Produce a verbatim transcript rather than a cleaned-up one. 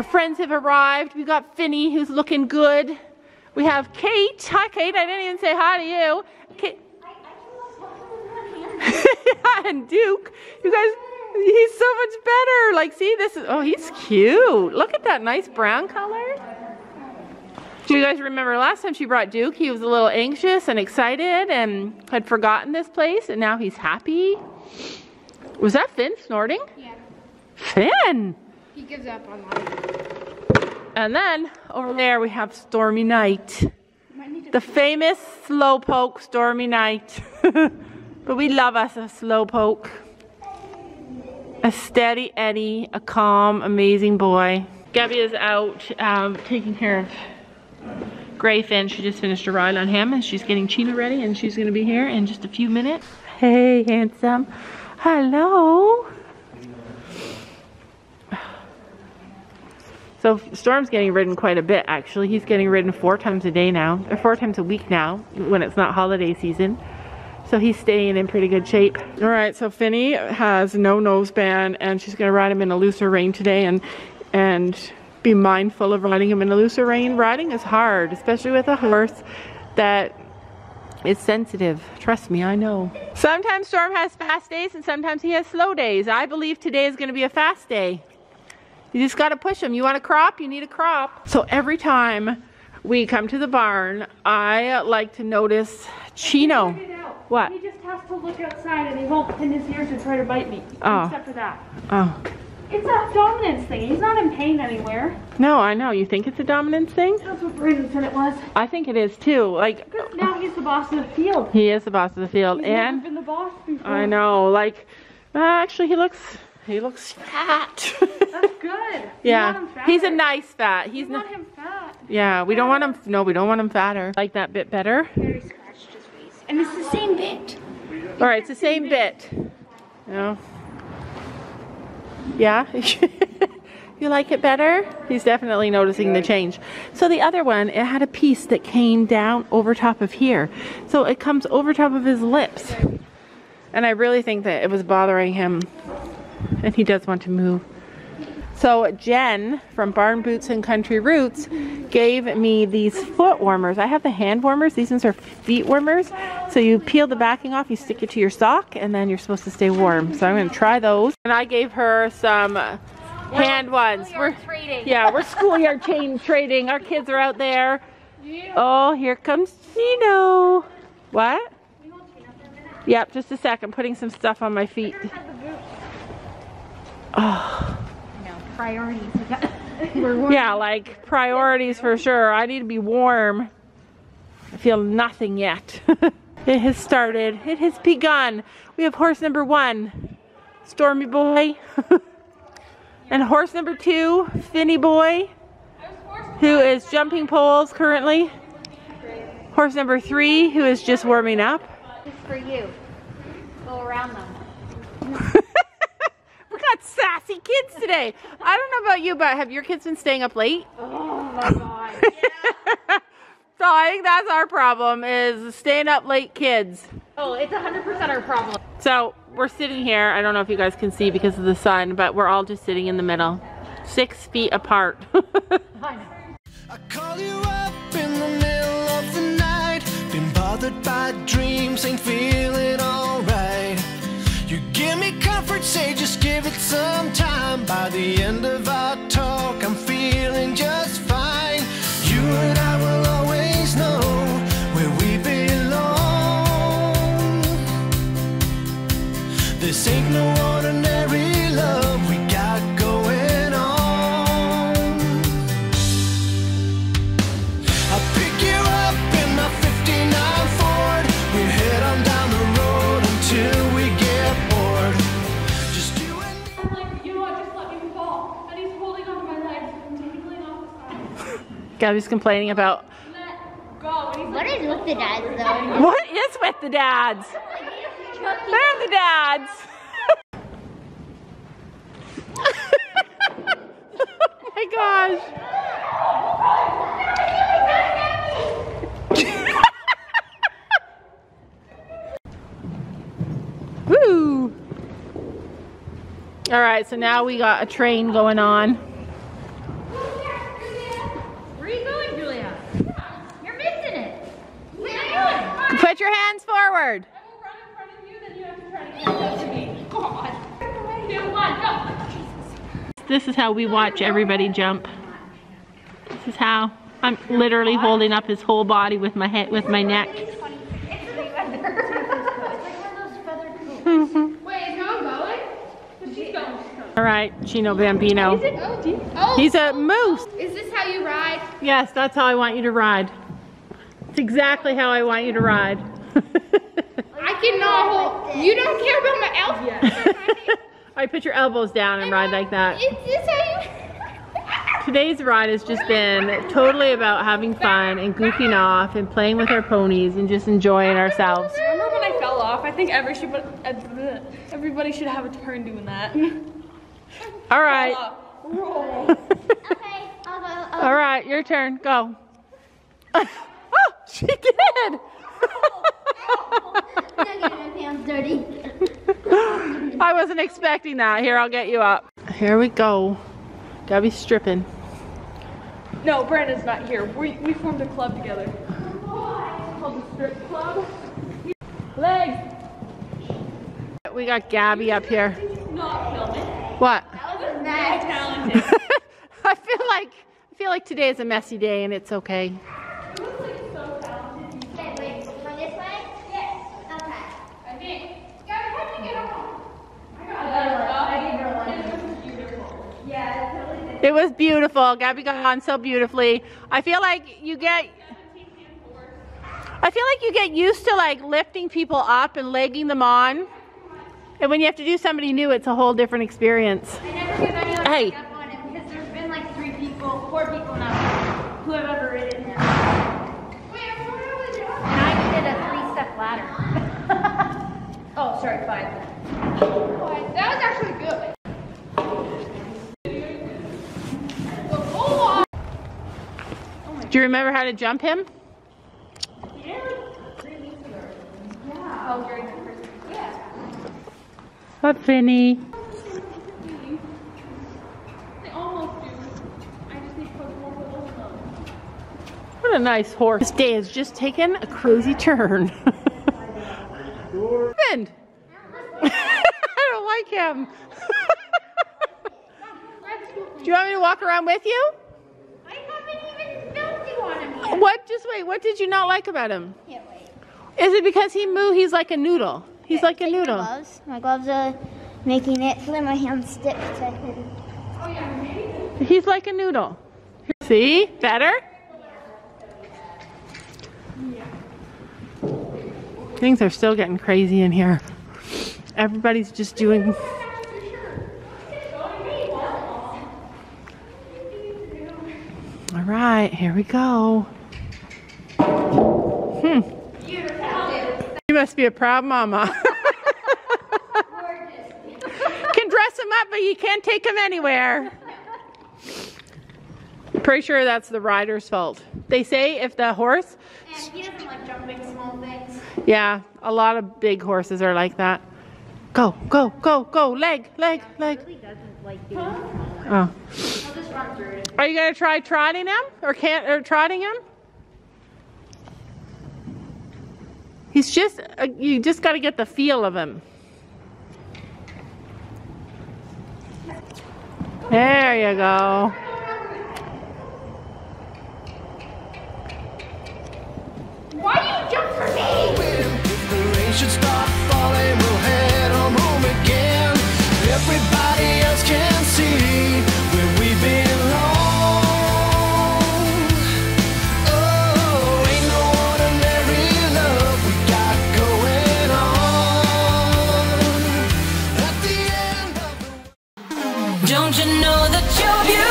Our friends have arrived. We've got Finny, who's looking good. We have Kate. Hi, Kate. I didn't even say hi to you. Kate. And Duke. You guys, he's so much better. Like, see, this is, oh, he's cute. Look at that nice brown color. Do you guys remember last time she brought Duke? He was a little anxious and excited and had forgotten this place, and now he's happy. Was that Finn snorting? Yeah. Finn! He gives up on life. And then, over there we have Stormy Night. The famous slowpoke Stormy Night. But we love us a slowpoke. A steady Eddie, a calm, amazing boy. Gabby is out um, taking care of Grayfin. She just finished a ride on him and she's getting Chino ready, and she's gonna be here in just a few minutes. Hey, handsome. Hello. So Storm's getting ridden quite a bit, actually. He's getting ridden four times a day now, or four times a week now, when it's not holiday season. So he's staying in pretty good shape. All right, so Finny has no noseband, and she's gonna ride him in a looser rein today, and and be mindful of riding him in a looser rein. Riding is hard, especially with a horse that is sensitive. Trust me, I know. Sometimes Storm has fast days, and sometimes he has slow days. I believe today is gonna be a fast day. You just gotta push them. You want a crop? You need a crop. So every time we come to the barn, I like to notice Chino. What? He just has to look outside and he won't pin his ears and try to bite me. Oh. Except for that. Oh. It's a dominance thing. He's not in pain anywhere. No, I know. You think it's a dominance thing? That's what Brandon said it was. I think it is too. Like, because now he's the boss of the field. He is the boss of the field. He's and never been the boss before. I know. Like, actually, he looks... He looks fat. That's good. Yeah. He's a nice fat. He's we want him fat. Yeah, we don't want him, no, we don't want him fatter. Like that bit better. Very scratched his face. And it's the same bit. All right, it's the same bit. No. Yeah. You like it better? He's definitely noticing the change. So the other one, it had a piece that came down over top of here. So it comes over top of his lips. And I really think that it was bothering him. And he does want to move. So Jen from Barn Boots and Country Roots gave me these foot warmers. I have the hand warmers. These ones are feet warmers. So you peel the backing off, you stick it to your sock, and then you're supposed to stay warm. So I'm going to try those. And I gave her some hand ones. We're trading. Yeah, we're schoolyard chain trading. Our kids are out there. Oh, here comes Gino. What? Yep, just a sec. I'm putting some stuff on my feet. Oh. No, priorities. Yeah, like priorities for sure. I need to be warm. I feel nothing yet. It has started. It has begun. We have horse number one, Stormy Boy. And horse number two, Finny Boy, who is jumping poles currently. Horse number three, who is just warming up. This is for you. Go around them. Sassy kids today. I don't know about you, but have your kids been staying up late? Oh my god. Yeah. So I think that's our problem, is staying up late kids. Oh, it's one hundred percent our problem. So we're sitting here. I don't know if you guys can see because of the sun, but we're all just sitting in the middle, six feet apart. I know. I call you up in the middle of the night, been bothered by dreams, ain't feeling all right. You give me comfort, say just give it some time. By the end of our talk, I'm feeling just fine. You and I will always know where we belong. This ain't no ordinary love we got going on. I'll pick you up in my fifty-nine Ford. We head on down the road until we get. Gabby's complaining about what is with the dads though? What is with the dads? They're the dads. Oh my gosh. Woo! All right, so now we got a train going on. Put your hands forward. I will run in front of you, then you have to try to get close to me. Go on. Two, one, go. This is how we watch everybody jump. This is how I'm literally holding up his whole body with my head, with my neck. All right, Gino Bambino. Is it, oh, geez. Oh, he's a moose. Is this how you ride? Yes, that's how I want you to ride. It's exactly how I want you to ride. I cannot hold. You don't care about my elbow. Yes. All right, put your elbows down and, and ride like that. Is this how you Today's ride has just been totally about having fun and goofing off and playing with our ponies and just enjoying ourselves. Remember when I fell off? I think every should, everybody should have a turn doing that. All right. Roll. Okay, I'll go, I'll go. All right, your turn. Go. Oh, she did. I'm gonna get my pants dirty. I wasn't expecting that. Here, I'll get you up. Here we go. Gabby's stripping. No, Brandon's not here. We we formed a club together. Oh, it's called the Strip Club. Legs. We got Gabby up here. Did you not film it? What? I feel like I feel like today is a messy day and it's okay. It looks like it's so talented. Okay, wait, from this way? Yes. Okay. I think. Gabby, how did you get on? I got it. It was beautiful. Yeah, it totally did. It was beautiful. Gabby got on so beautifully. I feel like you get I feel like you get used to like lifting people up and legging them on. And when you have to do somebody new, it's a whole different experience. I never give anyone hey. Up on him because there's been like three people, four people now who have ever ridden him. Wait, I'm sorry, I was doing. And I did a three-step ladder. Oh, sorry, five. Oh, that was actually good. Oh, do you remember how to jump him? Yeah, three weeks ago. Yeah. Oh, great. Up, Vinny. They almost do. I just need to put more little ones. What a nice horse. This day has just taken a crazy turn. I don't like him. Do you want me to walk around with you? I haven't even filmed you on him yet. What? Just wait. What did you not like about him? Can't wait. Is it because he moo? He's like a noodle. He's like a noodle. My gloves. my gloves are making it so that my hands stick to him. He's like a noodle. See? Better? Yeah. Things are still getting crazy in here. Everybody's just doing... All right, here we go. Hmm. You must be a proud mama. Can dress him up, but you can't take him anywhere. Pretty sure that's the rider's fault. They say if the horse... Yeah, he doesn't like jumping small things. Yeah, a lot of big horses are like that. Go, go, go, go, leg, leg, yeah, leg. Really doesn't like being huh? Oh. I'll just run through it. Are you going to try trotting him? Or can't, or trotting him? He's just, uh, you just got to get the feel of him. There you go. Why do you jump for me? If the rain should stop falling, we'll head on home again. Everybody else can see where we've been. Don't you know that you're beautiful?